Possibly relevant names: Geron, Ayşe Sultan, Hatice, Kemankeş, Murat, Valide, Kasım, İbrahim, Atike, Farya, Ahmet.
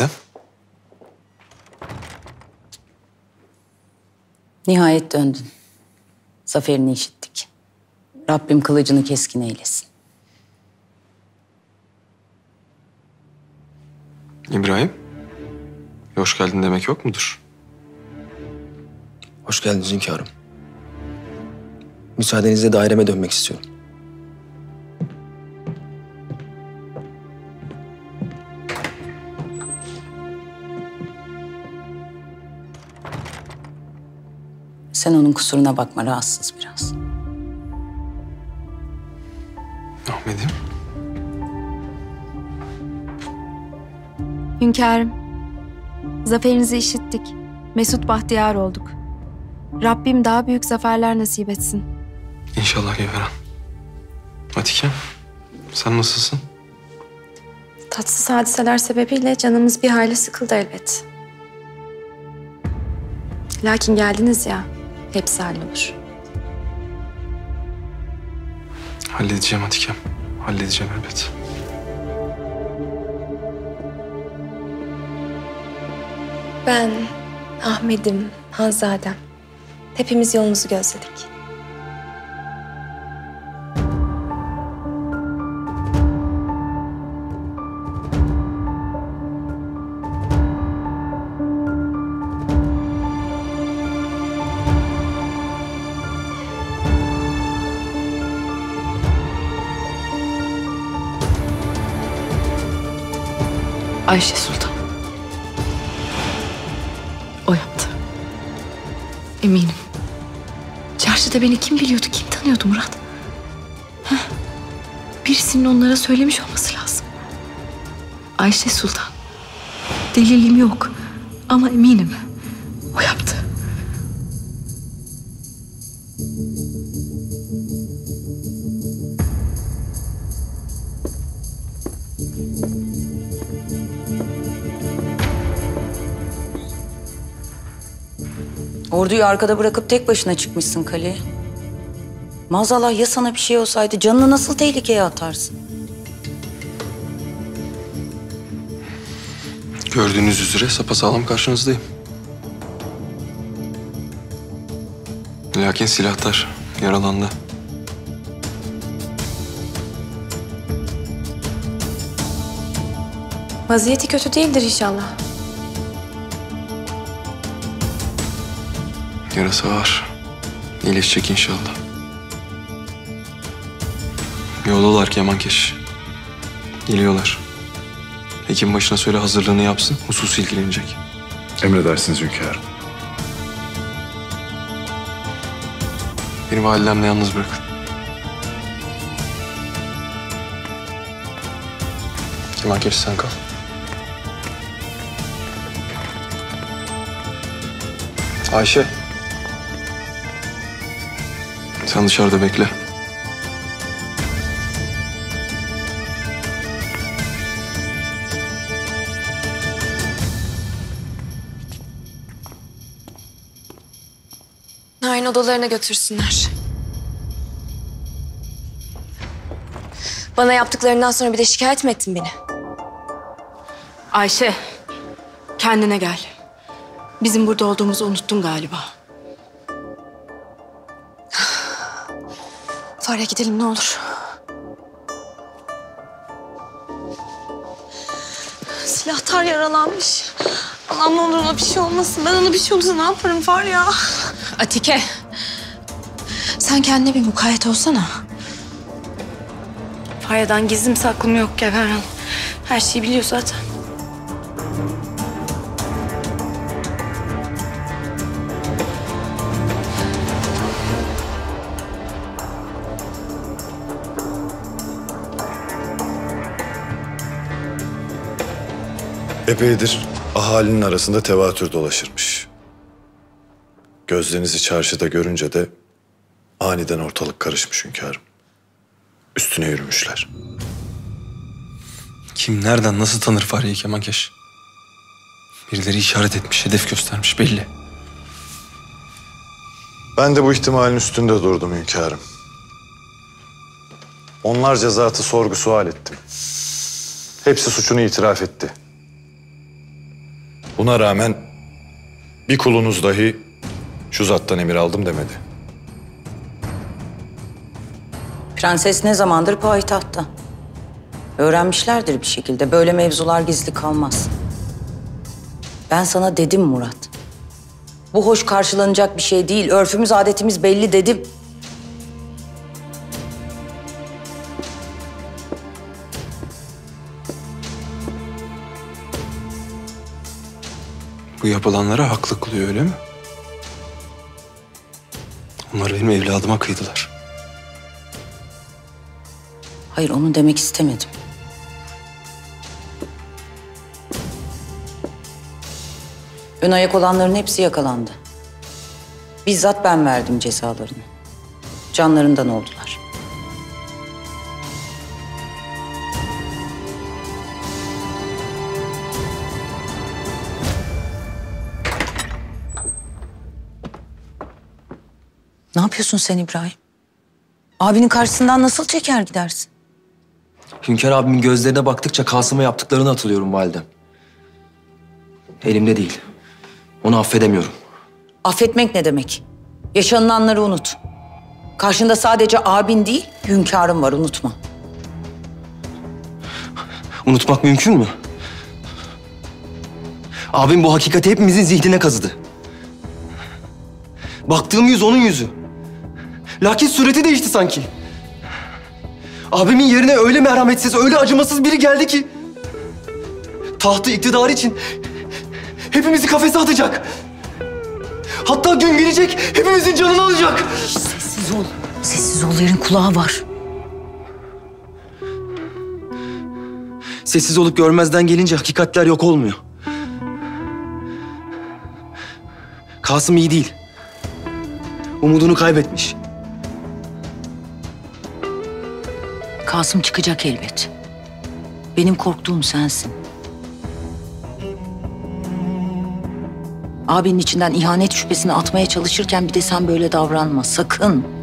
evde? Nihayet döndün. Zaferini işittik. Rabbim kılıcını keskin eylesin. İbrahim, hoş geldin demek yok mudur? Hoş geldiniz hünkârım. Müsaadenizle daireme dönmek istiyorum. Sen onun kusuruna bakma, rahatsız biraz. Ahmet'im. Hünkârım, zaferinizi işittik. Mesut bahtiyar olduk. Rabbim daha büyük zaferler nasip etsin. İnşallah Geron. Atike, sen nasılsın? Tatsız hadiseler sebebiyle canımız bir hayli sıkıldı elbet. Lakin geldiniz ya, hepsi hallolur. Halledeceğim Hatice, halledeceğim elbet. Ben, Ahmet'im, Hanzadem. Hepimiz yolumuzu gözledik. Ayşe Sultan. O yaptı. Eminim. Çarşıda beni kim biliyordu, kim tanıyordu Murat? Heh. Birisinin onlara söylemiş olması lazım. Ayşe Sultan. Delilim yok ama eminim. O yaptı. Orduyu arkada bırakıp tek başına çıkmışsın kaleye. Maazallah ya sana bir şey olsaydı canını nasıl tehlikeye atarsın? Gördüğünüz üzere sapasağlam karşınızdayım. Lakin silahtar yaralandı. Vaziyeti kötü değildir inşallah. Yarası ağır. İyileşecek inşallah. Yoldalar Kemankeş. Geliyorlar. Hekim başına söyle hazırlığını yapsın. Husus ilgilenecek. Emredersiniz hünkârım. Beni validemle yalnız bırakın. Kemankeş sen kal. Ayşe. Sen dışarıda bekle. Narin odalarına götürsünler. Bana yaptıklarından sonra bir de şikayet mi ettin beni? Ayşe, kendine gel. Bizim burada olduğumuzu unuttun galiba. Farya gidelim ne olur. Silahtar yaralanmış. Allah'ım ne olur ona bir şey olmasın. Ben ona bir şey olursa ne yaparım Farya? Atike. Sen kendine bir mukayyet olsana. Farya'dan gizlim saklım yok Geron. Her şeyi biliyor zaten. Epeydir ahalinin arasında tevatür dolaşırmış. Gözlerinizi çarşıda görünce de aniden ortalık karışmış hünkârım. Üstüne yürümüşler. Kim nereden nasıl tanır Farya'yı Kemankeş? Birileri işaret etmiş, hedef göstermiş belli. Ben de bu ihtimalin üstünde durdum hünkârım. Onlarca zatı sorgu sual ettim. Hepsi suçunu itiraf etti. Buna rağmen bir kulunuz dahi şu zattan emir aldım demedi. Prenses ne zamandır payitahtta. Öğrenmişlerdir bir şekilde. Böyle mevzular gizli kalmaz. Ben sana dedim Murat. Bu hoş karşılanacak bir şey değil. Örfümüz, adetimiz belli dedim. Bu yapılanlara haklı kılıyor, öyle mi? Onlar benim evladıma kıydılar. Hayır, onu demek istemedim. Ön ayak olanların hepsi yakalandı. Bizzat ben verdim cezalarını. Canlarından oldular. Ne yapıyorsun sen İbrahim? Abinin karşısından nasıl çeker gidersin? Hünkâr abimin gözlerine baktıkça Kasım'a yaptıklarını hatırlıyorum validem. Elimde değil. Onu affedemiyorum. Affetmek ne demek? Yaşanılanları unut. Karşında sadece abin değil, hünkârın var, unutma. Unutmak mümkün mü? Abim bu hakikati hepimizin zihnine kazıdı. Baktığım yüz onun yüzü. Lakin sureti değişti sanki. Abimin yerine öyle merhametsiz, öyle acımasız biri geldi ki... tahtı, iktidarı için... hepimizi kafese atacak. Hatta gün gelecek, hepimizin canını alacak. Şişt, sessiz ol. Sessiz ol, yerin kulağı var. Sessiz olup görmezden gelince hakikatler yok olmuyor. Kasım iyi değil. Umudunu kaybetmiş. Kasım çıkacak elbet. Benim korktuğum sensin. Abinin içinden ihanet şüphesini atmaya çalışırken bir de sen böyle davranma, sakın.